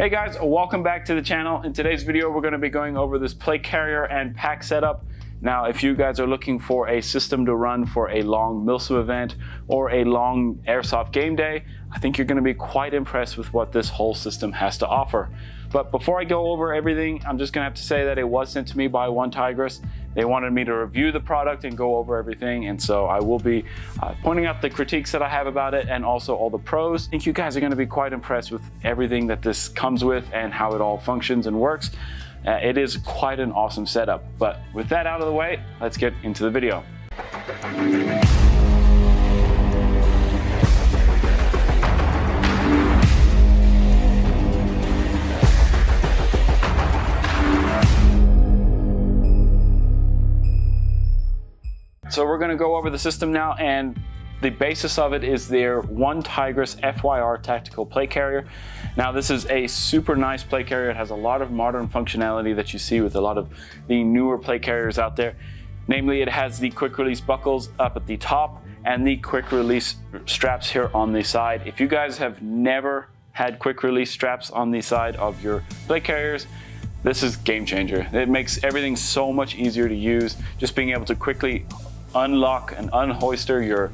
Hey guys, welcome back to the channel. In today's video, we're going to be going over this plate carrier and pack setup. Now, if you guys are looking for a system to run for a long milsim event or a long airsoft game day, I think you're going to be quite impressed with what this whole system has to offer. But before I go over everything, I'm just going to have to say that it was sent to me by OneTigris. They wanted me to review the product and go over everything, and so I will be pointing out the critiques that I have about it and also all the pros. I think you guys are going to be quite impressed with everything that this comes with and how it all functions and works. It is quite an awesome setup, but with that out of the way, let's get into the video. So we're going to go over the system now, and the basis of it is their OneTigris FYR tactical plate carrier. Now this is a super nice plate carrier. It has a lot of modern functionality that you see with a lot of the newer plate carriers out there. Namely, it has the quick release buckles up at the top and the quick release straps here on the side. If you guys have never had quick release straps on the side of your plate carriers, this is game changer. It makes everything so much easier to use. Just being able to quickly unlock and unhoister your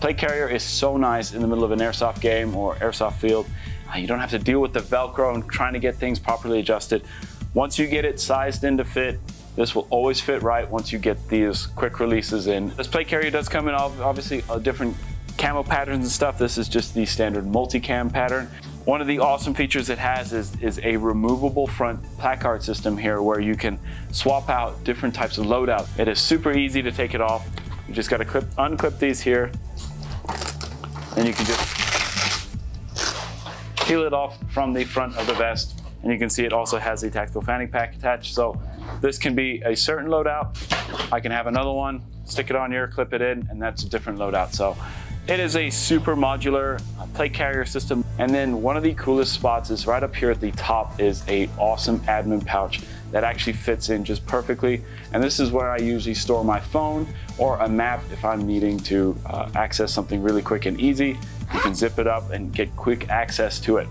plate carrier is so nice in the middle of an airsoft game or airsoft field. You don't have to deal with the Velcro and trying to get things properly adjusted. Once you get it sized in to fit, this will always fit right once you get these quick releases in. This plate carrier does come in obviously different camo patterns and stuff. This is just the standard multicam pattern. One of the awesome features it has is a removable front placard system here where you can swap out different types of loadout. It is super easy to take it off. You just gotta unclip these here, and you can just peel it off from the front of the vest. And you can see it also has the tactical fanny pack attached. So this can be a certain loadout. I can have another one, stick it on here, clip it in, and that's a different loadout. So it is a super modular plate carrier system. And then one of the coolest spots is right up here at the top is an awesome admin pouch that actually fits in just perfectly. And this is where I usually store my phone or a map if I'm needing to access something really quick and easy. You can zip it up and get quick access to it.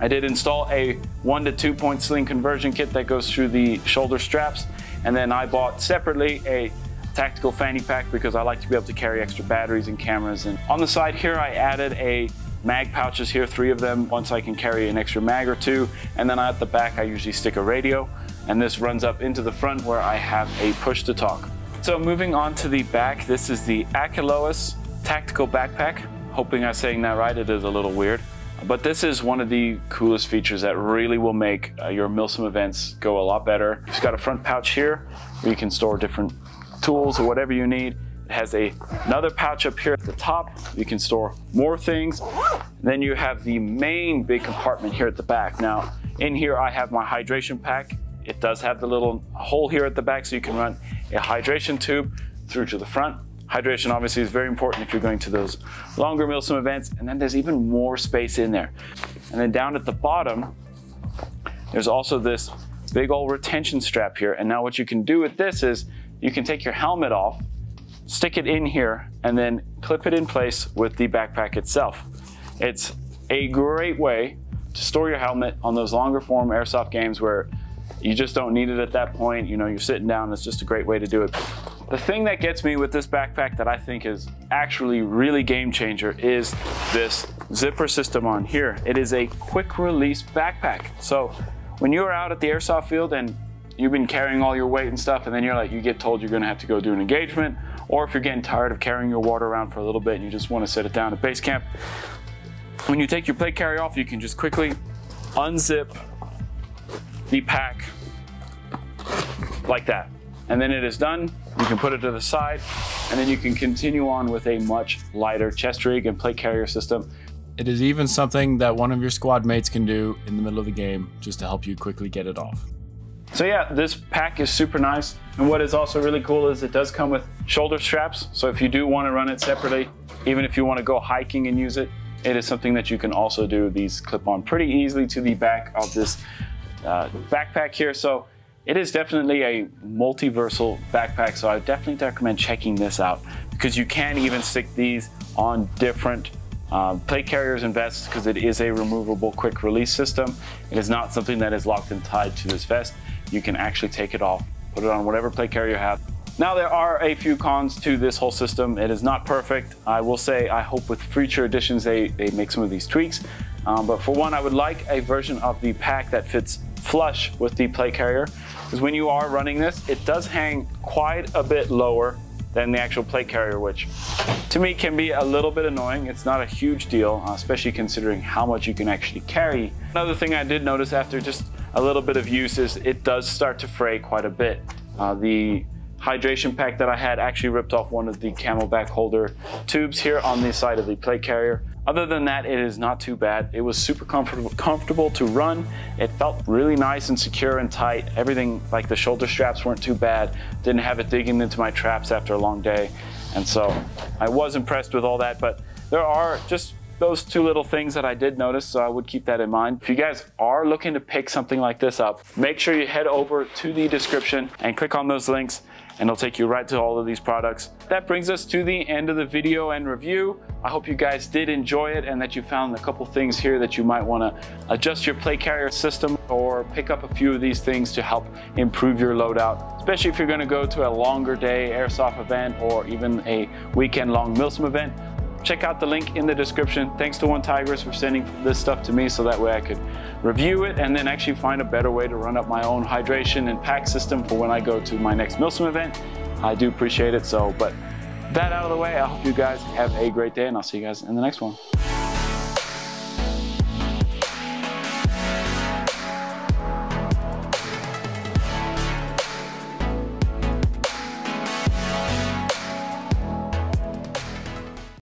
I did install a 1 to 2 point sling conversion kit that goes through the shoulder straps. And then I bought separately a tactical fanny pack because I like to be able to carry extra batteries and cameras. And on the side here, I added a mag pouches here, 3 of them. Once I can carry an extra mag or 2. And then at the back, I usually stick a radio. And this runs up into the front where I have a push to talk. So moving on to the back, this is the ACHELOUS tactical backpack. Hoping I'm saying that right, it is a little weird. But this is one of the coolest features that really will make your milsim events go a lot better. It's got a front pouch here where you can store different tools or whatever you need. It has another pouch up here at the top. You can store more things. Then you have the main big compartment here at the back. Now, in here I have my hydration pack. It does have the little hole here at the back so you can run a hydration tube through to the front. Hydration obviously is very important if you're going to those longer milsim events, and then there's even more space in there. And then down at the bottom, there's also this big old retention strap here. And now what you can do with this is you can take your helmet off, stick it in here, and then clip it in place with the backpack itself. It's a great way to store your helmet on those longer form airsoft games where you just don't need it at that point. You know, you're sitting down, it's just a great way to do it. The thing that gets me with this backpack that I think is actually really game changer is this zipper system on here. It is a quick release backpack. So when you're out at the airsoft field and you've been carrying all your weight and stuff, and then you're like, you get told you're gonna have to go do an engagement, or if you're getting tired of carrying your water around for a little bit and you just wanna set it down at base camp, when you take your plate carrier off, you can just quickly unzip the pack like that. And then it is done. You can put it to the side, and then you can continue on with a much lighter chest rig and plate carrier system. It is even something that one of your squad mates can do in the middle of the game just to help you quickly get it off. So yeah, this pack is super nice. And what is also really cool is it does come with shoulder straps. So if you do want to run it separately, even if you want to go hiking and use it, it is something that you can also do. These clip on pretty easily to the back of this backpack here. So it is definitely a multiversal backpack, so I definitely recommend checking this out because you can even stick these on different Plate carriers and vests, because it is a removable quick release system. It is not something that is locked and tied to this vest. You can actually take it off, put it on whatever plate carrier you have. Now, there are a few cons to this whole system. It is not perfect. I will say I hope with future editions they make some of these tweaks. But for one, I would like a version of the pack that fits flush with the plate carrier, because when you are running this, it does hang quite a bit lower than the actual plate carrier, which to me can be a little bit annoying. It's not a huge deal, especially considering how much you can actually carry. Another thing I did notice after just a little bit of use is it does start to fray quite a bit. The hydration pack that I had actually ripped off one of the Camelback holder tubes here on the side of the plate carrier. Other than that, it is not too bad. It was super comfortable to run. It felt really nice and secure and tight. Everything, like the shoulder straps weren't too bad. Didn't have it digging into my traps after a long day. And so I was impressed with all that, but there are just those two little things that I did notice, so I would keep that in mind. If you guys are looking to pick something like this up, make sure you head over to the description and click on those links, and it'll take you right to all of these products. That brings us to the end of the video and review. I hope you guys did enjoy it and that you found a couple things here that you might wanna adjust your plate carrier system or pick up a few of these things to help improve your loadout, especially if you're gonna go to a longer day airsoft event or even a weekend long Milsim event. Check out the link in the description. Thanks to OneTigris for sending this stuff to me so that way I could review it and then actually find a better way to run up my own hydration and pack system for when I go to my next Milsim event. I do appreciate it. So, but that out of the way, I hope you guys have a great day and I'll see you guys in the next one.